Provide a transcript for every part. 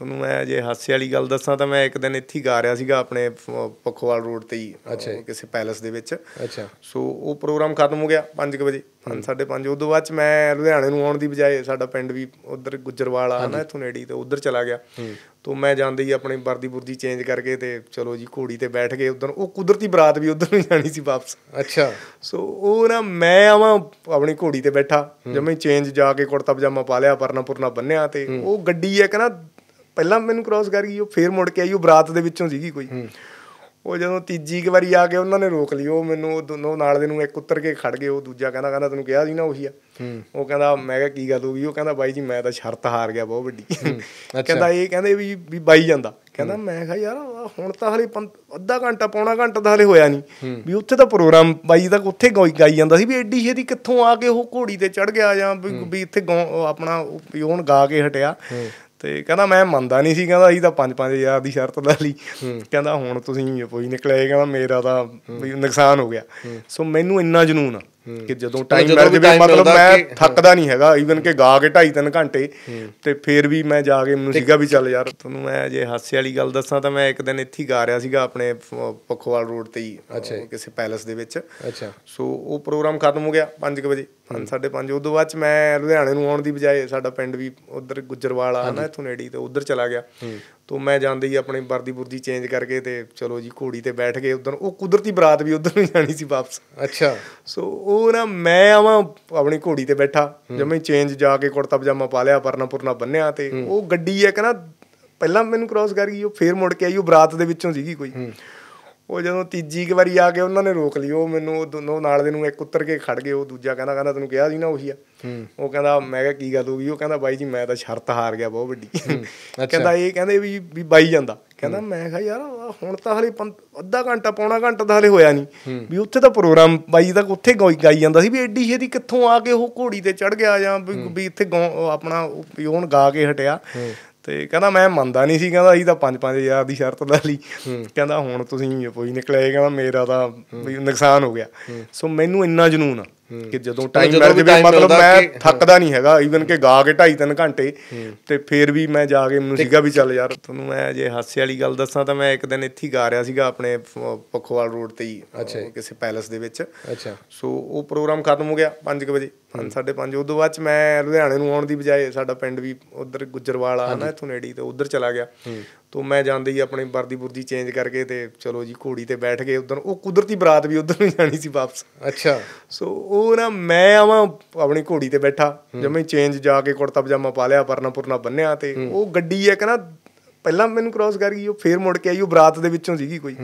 ਤੁਹਾਨੂੰ ਮੈਂ ਜੇ ਹਾਸੇ ਵਾਲੀ ਗੱਲ ਦੱਸਾਂ ਤਾਂ ਮੈਂ ਇੱਕ ਦਿਨ ਇੱਥੇ ਗਾ ਰਿਹਾ ਸੀਗਾ ਆਪਣੇ ਪੱਖੋਵਾਲ ਰੋਡ ਤੇ ਹੀ ਕਿਸੇ ਪੈਲਸ ਦੇ ਵਿੱਚ। ਅੱਛਾ। ਸੋ ਉਹ ਪ੍ਰੋਗਰਾਮ ਖਤਮ ਹੋ ਗਿਆ 5:00 ਵਜੇ 5:30 ਉਸ ਤੋਂ ਬਾਅਦ ਮੈਂ ਲੁਧਿਆਣੇ ਨੂੰ ਆਉਣ ਦੀ ਬਜਾਏ ਸਾਡਾ ਪਿੰਡ ਵੀ ਉਧਰ ਗੁੱਜਰਵਾਲ ਆ ਨਾ ਇੱਥੋਂ ਨੇੜੇ ਤੇ ਉਧਰ ਚਲਾ ਗਿਆ। तो मैं जाते ही अपनी वर्दी बुर्दी चेंज करके ते चलो जी घोड़ी ते बैठ गए उधर। वो कुदरती बरात भी उधर नहीं जानी सी वापस। अच्छा। सो वो ना मैं आवा अपनी घोड़ी ते बैठा जमें चेंज जाके कुर्ता पजामा पा लिया परना पुरना बन्निया ते वो गड्डी है कहना पहला मैनू क्रॉस कर गई फिर मुड़ के आई वो बरात दे विच्चों सीगी कोई। वो जो तीजी एक बारी आके उन्होंने रोक ली वो मैनू दोनों नाल दे नूं एक उतर के खड़ गए। वो दूजा कहना कहना तैनूं कहा सी ना उही आ। वो कहता मैं क्या की गल होगी। वो कहता बाई जी मैं तो शर्त हार गया बहुत वड्डी। कहता ये कहते भी बाई जांदा। कहता मैं कहा यार हुण तां हले अद्धा घंटा पौना घंटा तो हले होया नहीं भी उत्थे तां प्रोग्राम बाई दा उत्थे गाई जांदा सी भी एड्डी छेती कित्थों आ के वो घोड़ी ते चढ़ गया जां भी इत्थे अपना हुण गा के हटिया। तो कहना मैं मनता नहीं सी। कहता अभी तो 5-5 हज़ार की शर्त ला ली। कहता हुण तुसीं कोई निकले। कहना मेरा तो नुकसान हो गया। सो मैनू इन्ना जनून आ कि जदों टाइम मिल जाए मतलब मैं थकदा नहीं हैगा। ईवन के गा के 2.5-3 घंटे तो फिर भी मैं जाके मैनू सीगा भी चल यार। तुहानूं मैं जे हासे वाली गल दस्सां तो मैं एक दिन इत्थे गा रहा सीगा अपने पखोवाल रोड ते ही किसी पैलस दे विच। अच्छा। सो वो प्रोग्राम खत्म हो गया 5:00 वजे 5:30 उस तो बाद मैं लुधियाणे नूं आउण दी बजाए साडा पिंड भी उधर गुजरवाल आ ना इत्थों नेड़ी तो उधर चला गया। तो मैं जाते ही अपनी वर्दी बुर्दी चेंज करके ते चलो जी घोड़ी ते बैठ गए उधर। वो कुदरती बरात भी उधर नहीं जानी सी वापस। अच्छा। सो वो ना मैं आवा अपनी घोड़ी ते बैठा जमें चेंज जाके कुर्ता पजामा पा लिया परना पुरना बन्निया ते वो गड्डी है कहना पहला मैनू क्रॉस कर गई फिर मुड़ के आई वो बरात दे विच्चों सीगी कोई। वो जो तीजी एक बारी आके उन्होंने रोक ली वो मैनू दोनों नाल दे नूं एक उतर के खड़ गए। वो दूजा कहना कहना तैनूं कहा सी ना उही आ। वो कहता मैं क्या की गल होगी। वो कहता बाई जी मैं तो शर्त हार गया बहुत वड्डी। कहता ये कहते भी बाई जांदा। कहता मैं कहा यार हुण तां हले अद्धा घंटा पौना घंटा तो हले होया नहीं भी उत्थे तां प्रोग्राम बाई दा उत्थे गाई जांदा सी भी एड्डी छेती कित्थों आ के वो घोड़ी ते चढ़ गया जां भी इत्थे अपना हुण गा के हटिया। तो कहना मैं मनता नहीं सी। कहता अभी तो 5-5 हज़ार की शर्त ला ली। कहता हुण तुसीं कोई निकले। कहना मेरा तो नुकसान हो गया। सो मैनू इन्ना जनून आ कि जदों टाइम मिल जाए मतलब मैं थकदा नहीं हैगा। ईवन के गा के 2.5-3 घंटे तो फिर भी मैं जाके मैनू सीगा भी चल यार। तुहानूं मैं जे हासे वाली गल दस्सां तां मैं एक दिन इत्थे गा रहा सीगा अपने पखोवाल रोड ते ही किसी पैलस दे विच। अच्छा। सो वो प्रोग्राम खत्म हो गया 5:00 वजे 5:30 उस तो बाद मैं लुधियाणे नूं आउण दी बजाए साडा पिंड भी उधर गुजरवाल आ ना इत्थों नेड़ी तो उधर चला गया। तो मैं जाते ही अपनी वर्दी बुर्दी चेंज करके ते चलो जी घोड़ी ते बैठ गए उधर। वो कुदरती बरात भी उधर नहीं जानी सी वापस। अच्छा। सो वो ना मैं आवा अपनी घोड़ी ते बैठा जमें चेंज जाके कुर्ता पजामा पा लिया परना पुरना बन्निया ते वो गड्डी है कहना पहला मैनू क्रॉस कर गई फिर मुड़ के आई वो बरात दे विच्चों सीगी कोई।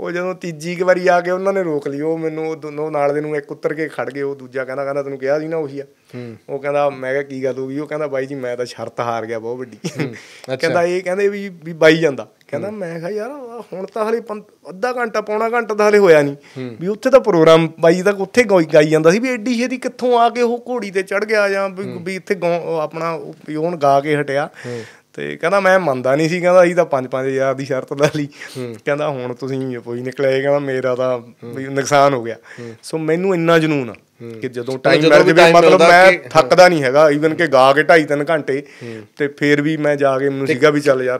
वो जो तीजी एक बारी आके उन्होंने रोक ली वो मैनू दोनों नाल दे नूं एक उतर के खड़ गए। वो दूजा कहना कहना तैनूं कहा सी ना उही आ। वो कहता मैं क्या की गल होगी। वो कहता बाई जी मैं तो शर्त हार गया बहुत वड्डी। कहता ये कहते भी बाई जांदा। कहता मैं कहा यार हुण तां हले अद्धा घंटा पौना घंटा तो हले होया नहीं भी उत्थे तां प्रोग्राम बाई दा उत्थे गाई जांदा सी भी एड्डी छेती कित्थों आ के वो घोड़ी ते चढ़ गया जां भी इत्थे अपना हुण गा के हटिया। तो कहना मैं मनता नहीं सी। कहता अभी तो 5-5 हज़ार की शर्त ला ली। कहता हुण तुसीं कोई निकले। कहना मेरा तो नुकसान हो गया। सो मैनू इन्ना जनून आ कि जदों टाइम मिल जाए मतलब मैं थकदा नहीं हैगा। ईवन के गा के 2.5-3 घंटे तो फिर भी मैं जाके मैनू सीगा भी चल यार।